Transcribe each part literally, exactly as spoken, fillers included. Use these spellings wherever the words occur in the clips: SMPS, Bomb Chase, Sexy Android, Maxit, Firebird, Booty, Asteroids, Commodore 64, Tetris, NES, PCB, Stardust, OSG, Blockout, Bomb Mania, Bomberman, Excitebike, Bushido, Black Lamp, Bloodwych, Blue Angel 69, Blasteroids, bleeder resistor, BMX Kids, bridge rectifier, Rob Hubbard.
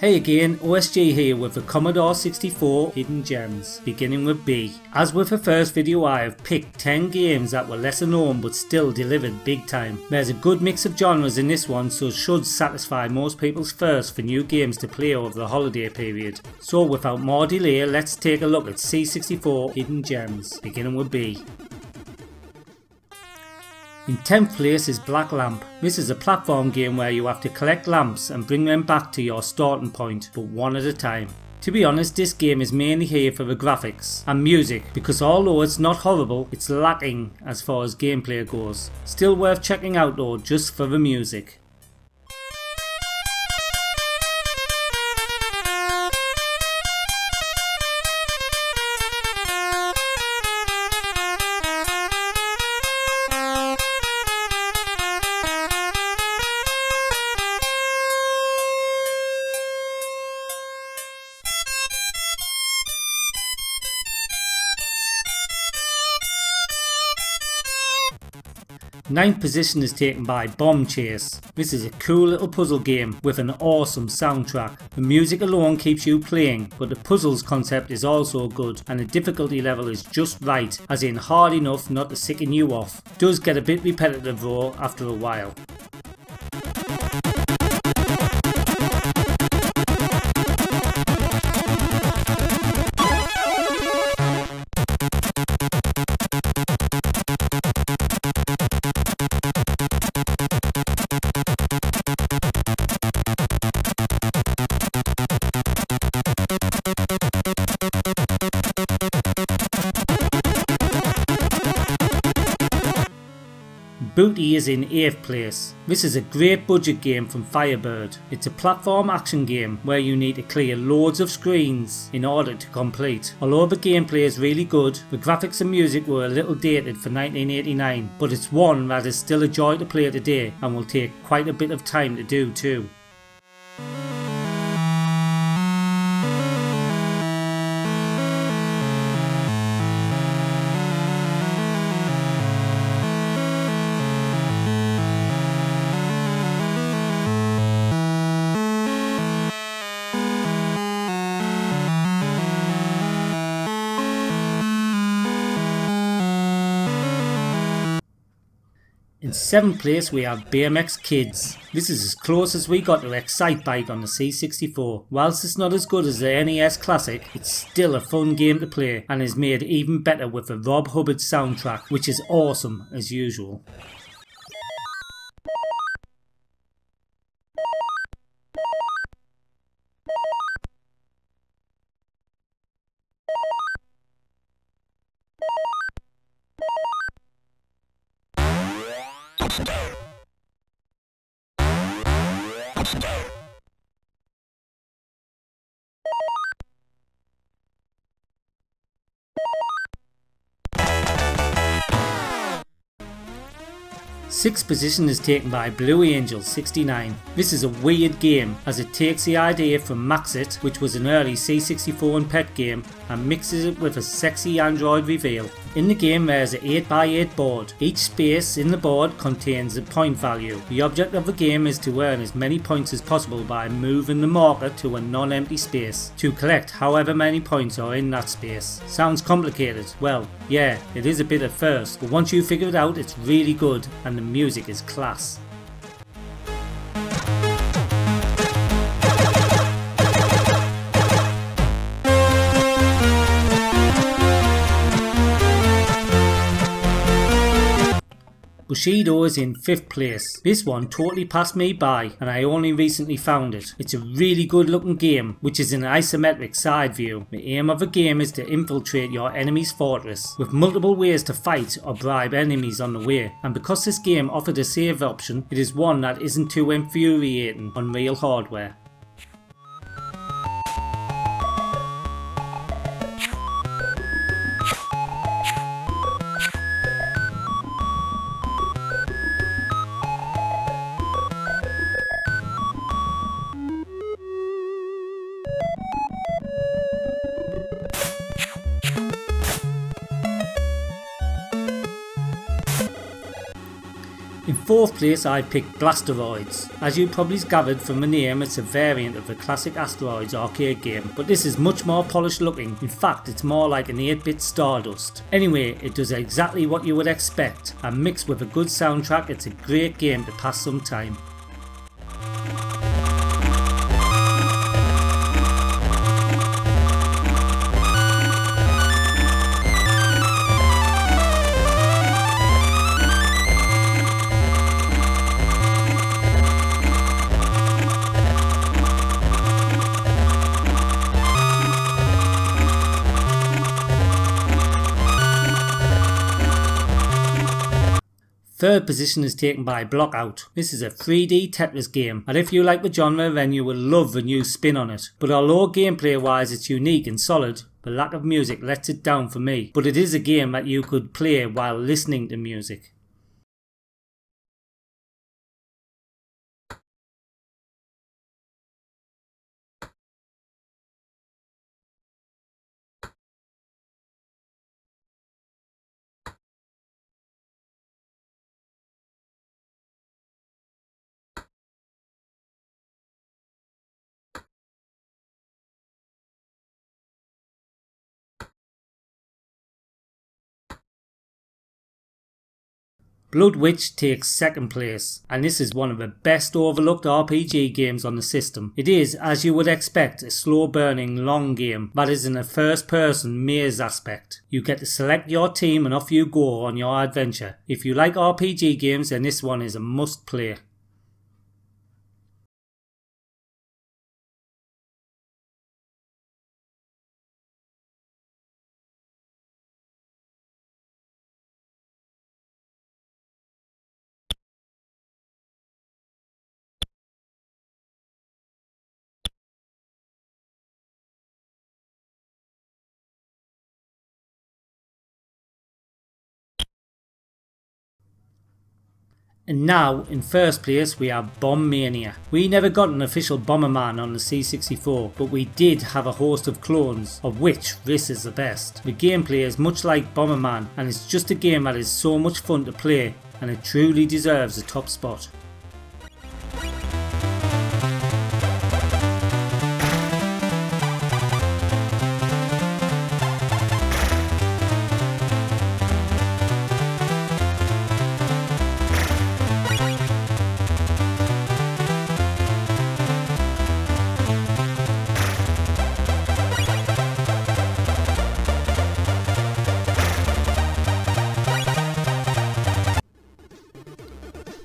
Hey again, O S G here with the Commodore sixty-four Hidden Gems, beginning with B. As with the first video, I have picked ten games that were lesser known but still delivered big time. There's a good mix of genres in this one, so should satisfy most people's thirst for new games to play over the holiday period. So without more delay, let's take a look at C sixty-four Hidden Gems, beginning with B. In tenth place is Black Lamp. This is a platform game where you have to collect lamps and bring them back to your starting point, but one at a time. To be honest, this game is mainly here for the graphics and music, because although it's not horrible, it's lacking as far as gameplay goes. Still worth checking out though, just for the music. ninth position is taken by Bomb Chase. This is a cool little puzzle game with an awesome soundtrack. The music alone keeps you playing, but the puzzles concept is also good and the difficulty level is just right, as in hard enough not to sicken you off. Does get a bit repetitive though after a while. Booty is in eighth place. This is a great budget game from Firebird. It's a platform action game where you need to clear loads of screens in order to complete. Although the gameplay is really good, the graphics and music were a little dated for nineteen eighty-nine, but it's one that is still a joy to play today and will take quite a bit of time to do too. In seventh place we have B M X Kids. This is as close as we got to Excitebike on the C sixty-four. Whilst it's not as good as the N E S classic, it's still a fun game to play and is made even better with the Rob Hubbard soundtrack, which is awesome as usual. sixth position is taken by Blue Angel sixty-nine. This is a weird game as it takes the idea from Maxit, which was an early C sixty-four and P E T game, and mixes it with a sexy Android reveal. In the game there is an eight by eight board. Each space in the board contains a point value. The object of the game is to earn as many points as possible by moving the marker to a non-empty space to collect however many points are in that space. Sounds complicated? Well, yeah, it is a bit at first, but once you figure it out it's really good and the music is class. Bushido is in fifth place. This one totally passed me by and I only recently found it. It's a really good looking game which is an isometric side view. The aim of the game is to infiltrate your enemy's fortress with multiple ways to fight or bribe enemies on the way, and because this game offered a save option, it is one that isn't too infuriating on real hardware. In fourth place I picked Blasteroids. As you probably gathered from the name, it's a variant of the classic Asteroids arcade game, but this is much more polished looking. In fact, it's more like an eight bit Stardust. Anyway, it does exactly what you would expect, and mixed with a good soundtrack, it's a great game to pass some time. Third position is taken by Blockout. This is a three D Tetris game, and if you like the genre then you will love the new spin on it. But although gameplay wise it's unique and solid, the lack of music lets it down for me. But it is a game that you could play while listening to music. Bloodwych takes second place, and this is one of the best overlooked R P G games on the system. It is, as you would expect, a slow burning long game that is in a first person maze aspect. You get to select your team and off you go on your adventure. If you like R P G games then this one is a must play. And now, in first place, we have Bomb Mania. We never got an official Bomberman on the C sixty-four, but we did have a host of clones, of which this is the best. The gameplay is much like Bomberman, and it's just a game that is so much fun to play, and it truly deserves a top spot.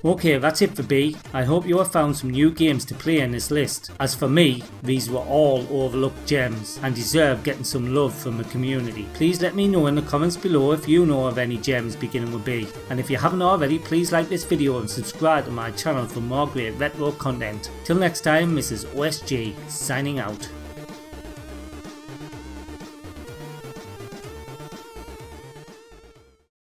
Okay, that's it for B. I hope you have found some new games to play in this list. As for me, these were all overlooked gems and deserve getting some love from the community. Please let me know in the comments below if you know of any gems beginning with B. And if you haven't already, please like this video and subscribe to my channel for more great retro content. Till next time, this is O S G, signing out.